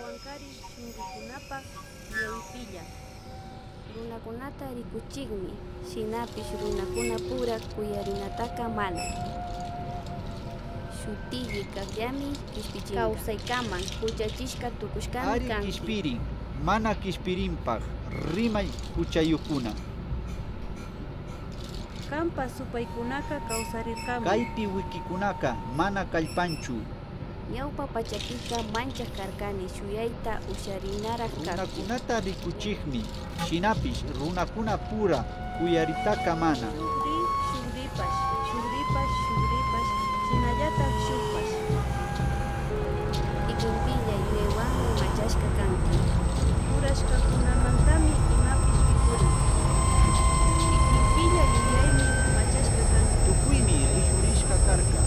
Huancarí, Xunguicunapa, Yeupilla, Runakunata rikuchikmi, shinapish runakuna pura kuyarinataka mana. Shutilli kakyami kishpichinka. Kawsaykaman huchachishka tukushkami kanki. Ari kishpirin, mana kishpirinpaj, rimay huchayukuna. Kampa supaykunaka kawsarirkami. Kaypi wikikunaka, mana kallpanchu. Ñawpa pachapiqa mancha karkani shuyayta usharinara karkani. Runakunata rikuchikmi, shinapish runakuna pura kuyaritaka mana. Shugripash, shugripash, shugripash, shinallata shugpash. Ikunpilla yuewanmi machashka kanki. Purashkakunamantami imapish rikurin. Ikunpilla yuyaymi machashka kanki. Tukuymi rishurishka karka.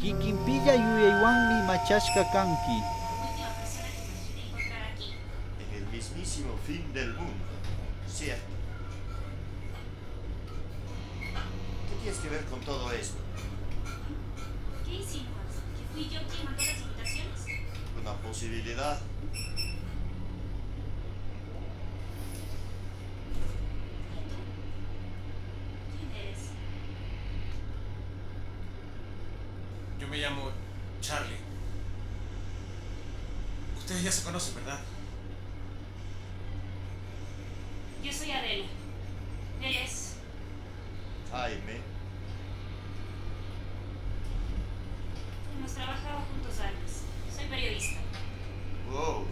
Kikinpilla yuyaywanmi machashka kanki. En el mismísimo fin del mundo, cierto. ¿Qué tienes que ver con todo esto? ¿Qué hicimos? ¿Que fui yo quien mandó las invitaciones? Una posibilidad. Me llamo Charlie. Ustedes ya se conocen, ¿verdad? Yo soy Adela. Él es... Jaime. Hemos trabajado juntos antes. Soy periodista. Wow.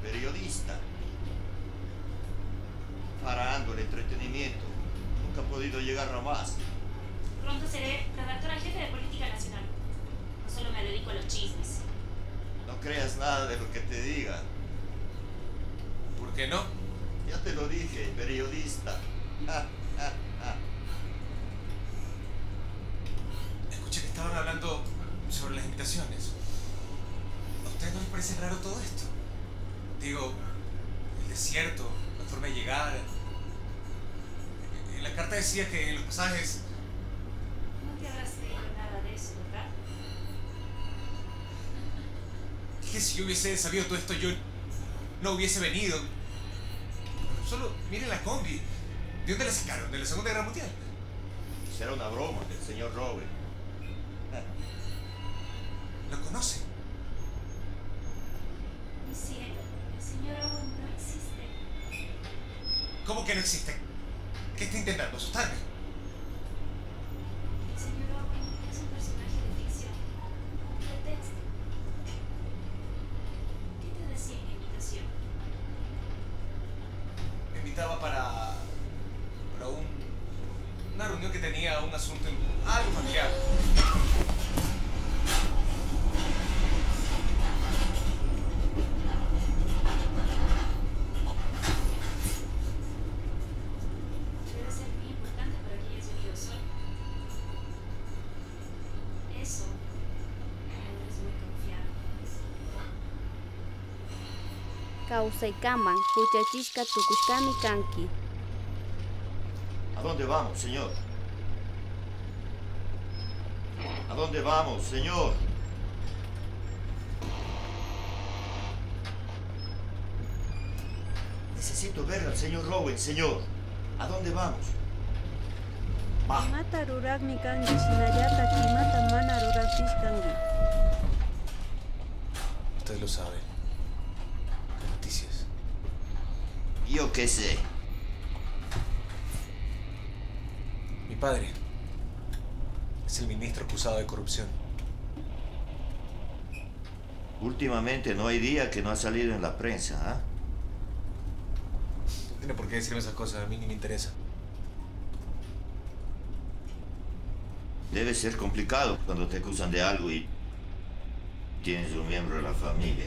Periodista. Faraando el entretenimiento. Nunca he podido llegar a más. Pronto seré redactora jefe de Política Nacional. Solo me dedico a los chismes. No creas nada de lo que te diga. ¿Por qué no? Ya te lo dije, periodista. Escuché que estaban hablando sobre las invitaciones. ¿A ustedes no les parece raro todo esto? Digo, el desierto, la forma de llegar. En la carta decía que en los pasajes... No te habrás leído nada de eso, ¿verdad? Que si yo hubiese sabido todo esto, yo no hubiese venido. Solo miren la combi. ¿De dónde la sacaron? ¿De la Segunda Guerra Mundial? Será una broma del señor Robert. ¿Lo conoce? Mi cielo, el señor Robert no existe. ¿Cómo que no existe? ¿Qué está intentando? ¿Asustarme? El señor Robert es un personaje de ficción. Un pretexto. Me invitaba para una reunión que tenía un asunto algo familiar. Kawsaykaman huchachishka tukushkami kanki. ¿A dónde vamos, señor? ¿A dónde vamos, señor? Necesito ver al señor Rowan, señor. ¿A dónde vamos? Va. Mata rurakmi kanki shinallata kimata mana rurakish kanki. Usted lo sabe. Yo qué sé. Mi padre es el ministro acusado de corrupción. Últimamente no hay día que no ha salido en la prensa, ¿ah? No tiene por qué decirme esas cosas, a mí ni me interesa. Debe ser complicado cuando te acusan de algo y tienes un miembro de la familia.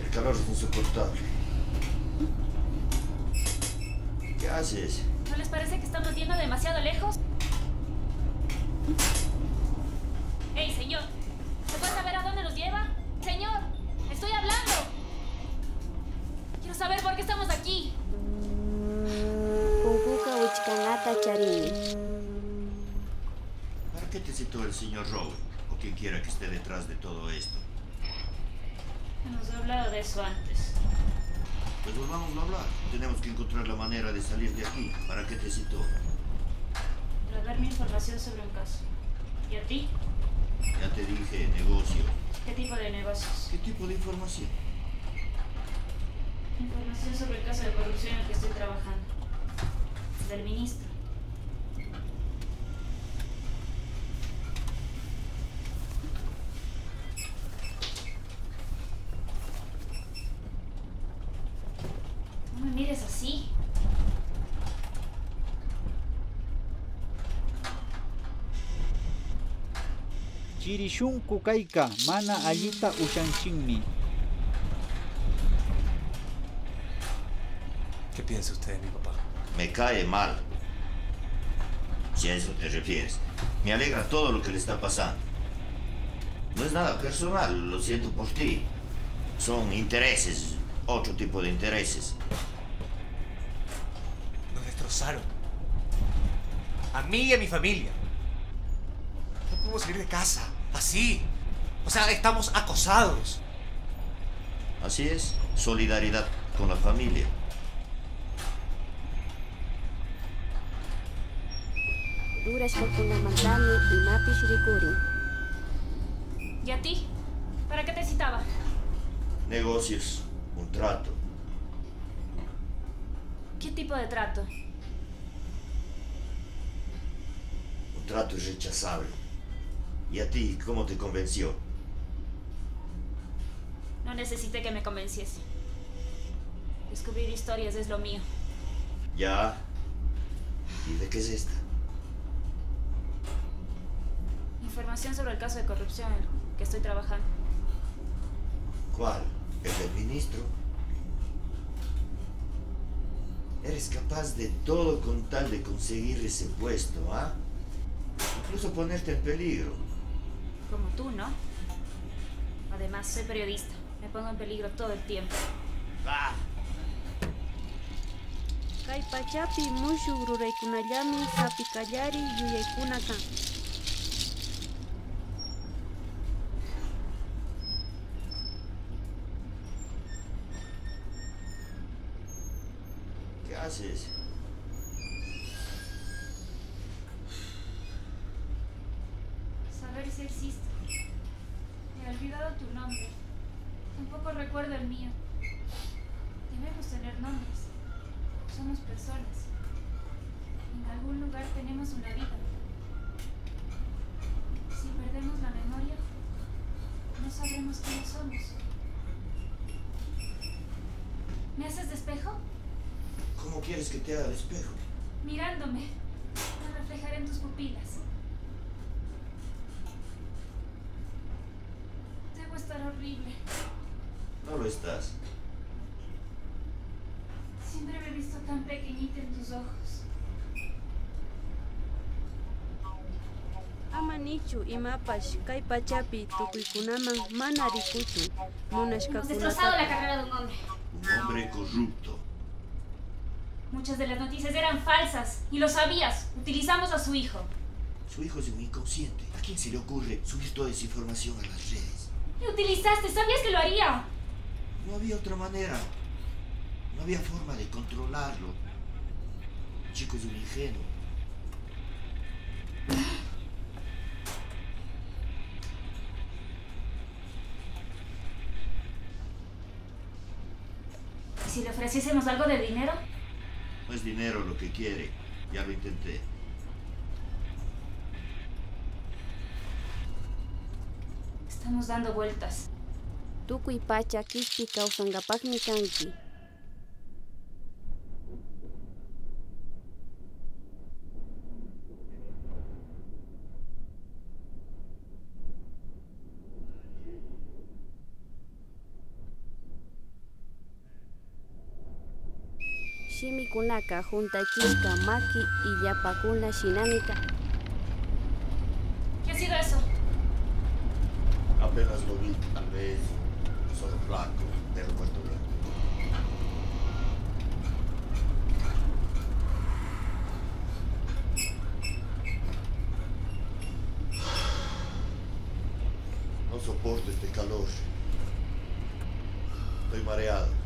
El calor es insoportable. ¿Qué haces? ¿No les parece que estamos yendo demasiado lejos? ¡Ey, señor! ¿Se puede saber a dónde nos lleva? ¡Señor! ¡Estoy hablando! Quiero saber por qué estamos aquí. ¿Para qué te citó el señor Rowe? O quien quiera que esté detrás de todo esto. Hemos hablado de eso antes. Pues volvamos a hablar. Tenemos que encontrar la manera de salir de aquí. ¿Para qué te citó? Para darme información sobre un caso. ¿Y a ti? Ya te dije, negocio. ¿Qué tipo de negocios? ¿Qué tipo de información? Información sobre el caso de corrupción en el que estoy trabajando. Del ministro. No me mires así. Chirishunku kayka, mana allita ushanshinmi. ¿Qué piensa usted de mi papá? Me cae mal. Si a eso te refieres. Me alegra todo lo que le está pasando. No es nada personal, lo siento por ti. Son intereses, otro tipo de intereses. Nos destrozaron. A mí y a mi familia. No podemos salir de casa. Así. O sea, estamos acosados. Así es. Solidaridad con la familia. ¿Y a ti? ¿Para qué te citaba? Negocios. Un trato. ¿Qué tipo de trato? Un trato irrechazable. ¿Y a ti cómo te convenció? No necesité que me convenciese. Descubrir historias es lo mío. Ya. ¿Y de qué es esta? Información sobre el caso de corrupción en el que estoy trabajando. ¿Cuál? ¿El del ministro? Eres capaz de todo con tal de conseguir ese puesto, ¿ah? Incluso ponerte en peligro. Como tú, ¿no? Además, soy periodista. Me pongo en peligro todo el tiempo. ¡Ah! Kaipachapi mushu rureikunayami sapikayari yuyaikunaka. ¿Qué haces? Existe. Me he olvidado tu nombre. Tampoco recuerdo el mío. Debemos tener nombres. Somos personas. En algún lugar tenemos una vida. Si perdemos la memoria, no sabremos quiénes somos. ¿Me haces despejo? ¿Cómo quieres que te haga despejo? Mirándome. Me reflejaré en tus pupilas. Estar horrible. No lo estás. Siempre me he visto tan pequeñita en tus ojos. Amanichu imapash kaipachapi tukuikunaman manarikuchu monashkakunata. Hemos destrozado la carrera de un hombre. Un hombre corrupto. Muchas de las noticias eran falsas y lo sabías. Utilizamos a su hijo. Su hijo es un inconsciente. ¿A quién se le ocurre subir toda esa información a las redes? ¡Me utilizaste! ¡Sabías que lo haría! No había otra manera. No había forma de controlarlo. El chico es un ingenuo. ¿Y si le ofreciésemos algo de dinero? No es dinero lo que quiere. Ya lo intenté. Estamos dando vueltas. Tukuy pacha quispi kawsanqapaqmi kanki. Shimikunaka juntachishka maki y yapakuna shinamika. ¿Qué ha sido eso? Apenas lo vi, tal vez solo blanco, pero muerto blanco. No soporto este calor. Estoy mareado.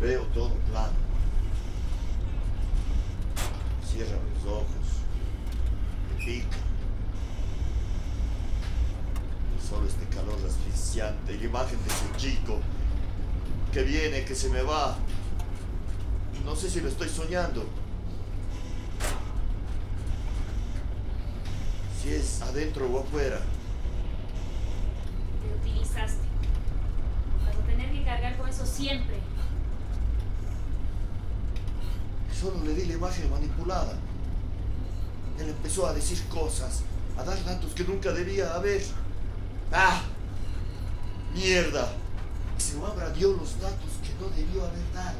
Veo todo plano. Cierra los ojos. Me pica. Solo este calor asfixiante y la imagen de ese chico que viene, que se me va. No sé si lo estoy soñando. Si es adentro o afuera. Te utilizaste. Vas a tener que cargar con eso siempre. Solo le di la imagen manipulada. Él empezó a decir cosas, a dar datos que nunca debía haber. ¡Ah! ¡Mierda! Xiomara dio los datos que no debió haber dado.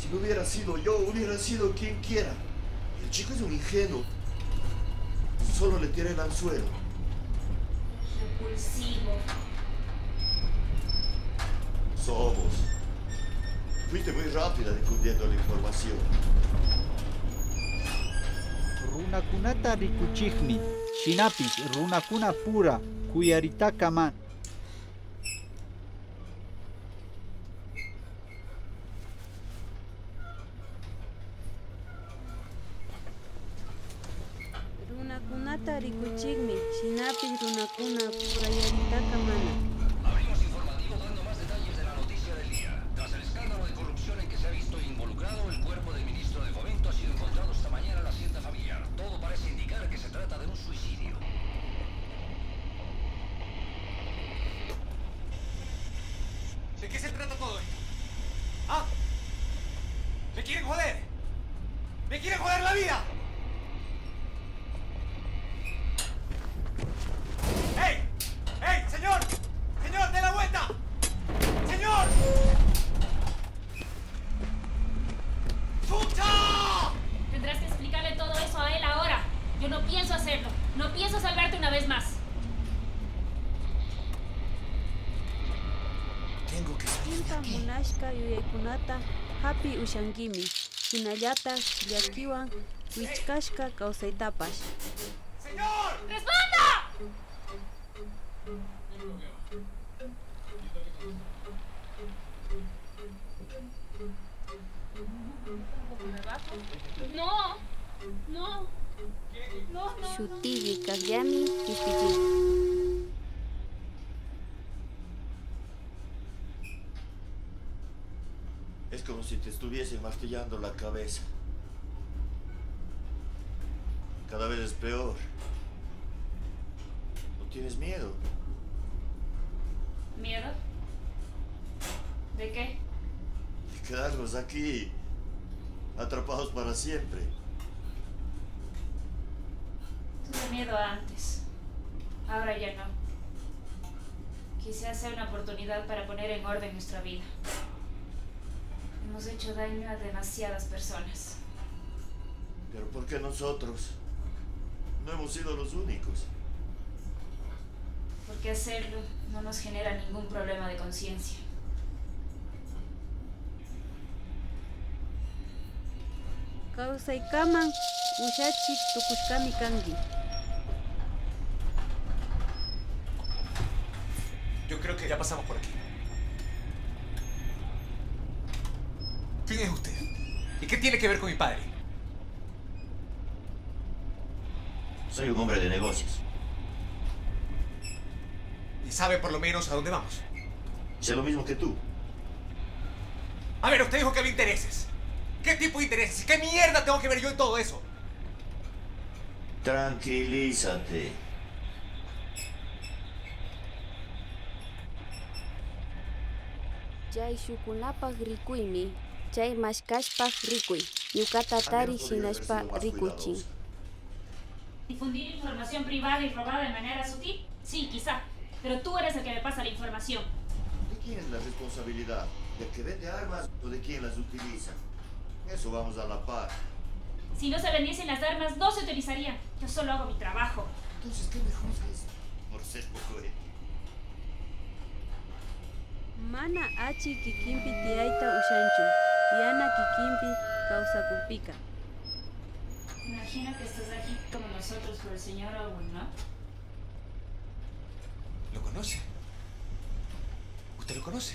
Si no hubiera sido yo, hubiera sido quien quiera. El chico es un ingenuo. Solo le tiré el anzuelo. Repulsivo. Somos. Fuiste muy rápida difundiendo la información. Runakunata rikuchihmi, shinapis runakuna pura, kuyaritaka man. Runakunata rikuchihmi, shinapis runakuna pura, kuyaritaka man. ¿De qué se trata todo esto? ¿Ah? ¡Me quieren joder! ¡Me quieren joder la vida! ¡Ey! ¡Ey, señor! ¡Señor, dé la vuelta! ¡Señor! ¡Chucha! Tendrás que explicarle todo eso a él ahora. Yo no pienso hacerlo. No pienso salvarte una vez más. Munashka yuyekunata hapi ushangimi, shinallatas llakiwan wichkashka kawsaytapash. ¡Señor! ¡Responda! ¡No! ¡No! ¡No! ¡No! Shutibi kagyami kipiki. Es como si te estuviesen martillando la cabeza. Cada vez es peor. ¿No tienes miedo? ¿Miedo? ¿De qué? De quedarnos aquí, atrapados para siempre. Tuve miedo antes. Ahora ya no. Quizás sea una oportunidad para poner en orden nuestra vida. Hemos hecho daño a demasiadas personas. ¿Pero por qué nosotros? No hemos sido los únicos. Porque hacerlo no nos genera ningún problema de conciencia. Kawsaykaman ushachik tukushkami kanki. Yo creo que ya pasamos por aquí. ¿Quién es usted? ¿Y qué tiene que ver con mi padre? Soy un hombre de negocios. ¿Y sabe por lo menos a dónde vamos? Sé lo mismo que tú. A ver, usted dijo que había intereses. ¿Qué tipo de intereses? ¿Qué mierda tengo que ver yo en todo eso? Tranquilízate. Chay shukunapaj rikuimi, chay mashkashpaj rikui, yukatatari shinashpaj rikuchin. ¿Difundir información privada y robada de manera sutil? Sí, quizá, pero tú eres el que me pasa la información. ¿De quién es la responsabilidad? ¿Del que vende armas o de quién las utiliza? Eso vamos a la par. Si no se vendiesen las armas, no se utilizarían. Yo solo hago mi trabajo. Entonces, ¿qué me juzgas? Por ser poco ético. Mana achi kikimpi tiaita ushanchu, yana kikimpi causacupica. Imagino que estás aquí como nosotros por el señor Owen, ¿no? ¿Lo conoce? ¿Usted lo conoce?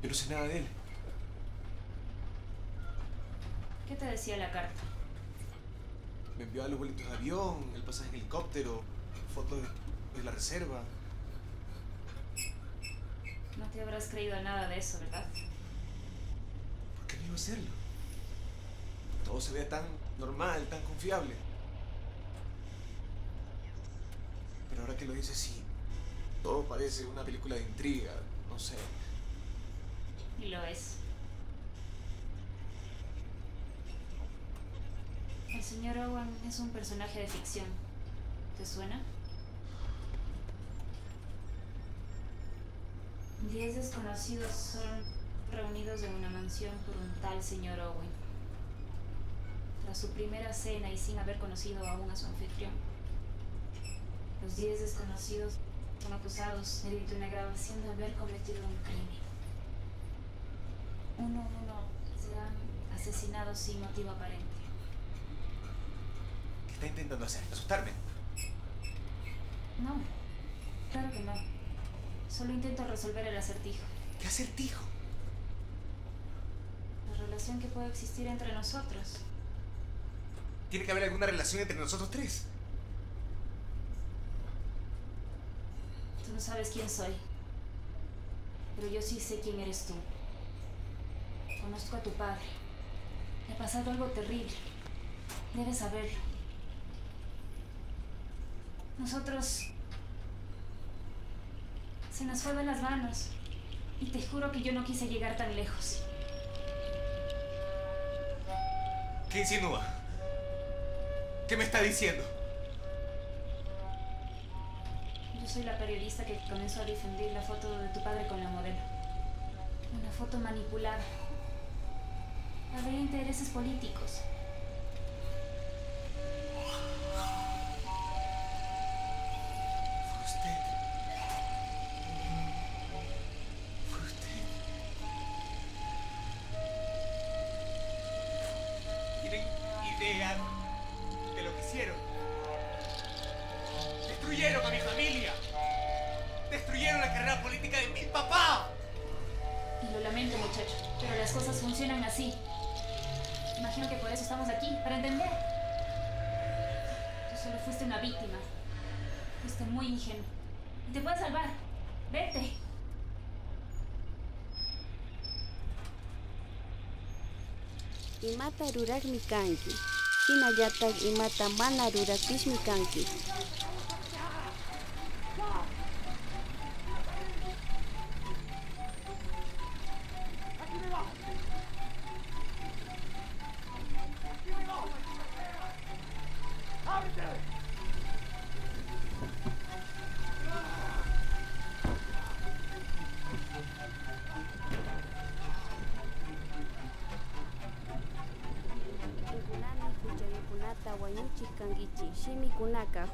Yo no sé nada de él. ¿Qué te decía la carta? Me enviaba los boletos de avión, el pasaje en helicóptero, fotos de la reserva. No te habrás creído nada de eso, ¿verdad? ¿Por qué no iba a hacerlo? Todo se veía tan normal, tan confiable. Pero ahora que lo dices, sí. Todo parece una película de intriga, no sé. Y lo es. El señor Owen es un personaje de ficción. ¿Te suena? 10 desconocidos son reunidos en una mansión por un tal señor Owen. Tras su primera cena y sin haber conocido aún a su anfitrión, los 10 desconocidos son acusados mediante una grabación de haber cometido un crimen. Uno a uno serán asesinados sin motivo aparente. ¿Qué está intentando hacer? ¿Asustarme? No, claro que no. Solo intento resolver el acertijo. ¿Qué acertijo? La relación que puede existir entre nosotros. Tiene que haber alguna relación entre nosotros tres. Tú no sabes quién soy. Pero yo sí sé quién eres tú. Conozco a tu padre. Le ha pasado algo terrible. Debes saberlo. Nosotros... se nos fue de las manos. Y te juro que yo no quise llegar tan lejos. ¿Qué insinúa? ¿Qué me está diciendo? Yo soy la periodista que comenzó a difundir la foto de tu padre con la modelo. Una foto manipulada. Había intereses políticos. Idea de lo que hicieron. Destruyeron a mi familia. Destruyeron la carrera política de mi papá. Y lo lamento, muchacho, pero las cosas funcionan así. Imagino que por eso estamos aquí, para entender. Tú solo fuiste una víctima. Fuiste muy ingenuo. Y te puedes salvar. Vete. Imata rurak mikanki, hinayatag imata mana rurakish mikanki.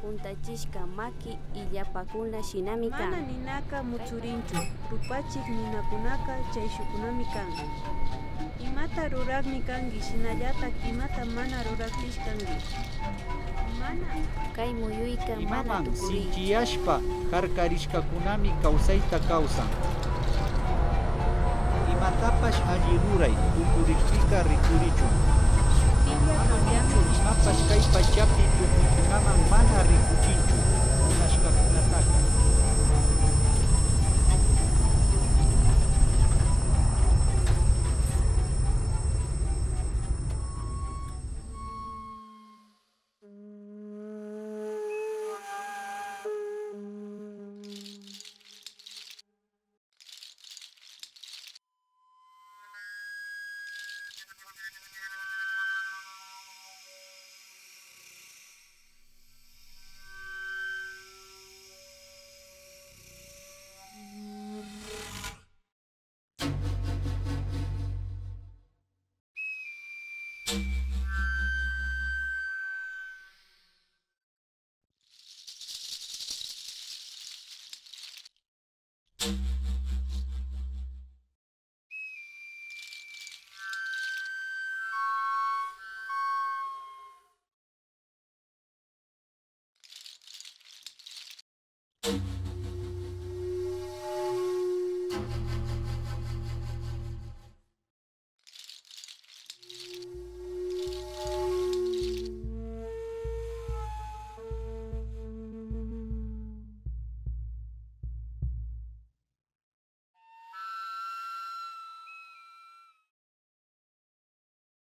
Juntachishka maki illapakuna shinamika. Mana ninaka muchurinchu, rupachik ninakunaka chayshukunami kangi. Imata rurakmi kangi, shinallata kimata mana ruraklish kangi. Mana kay muyuika mana tukuri. Imaman sinchiyashpa karkarishkakunami kawsayta kawsan. Imatapash alliruray, tukurishtika rikurichun. Shutilya kamyangu. Pascay Pachapi, Yucnacanaman, Mana Ricuchichu, Tlaxcapinataca.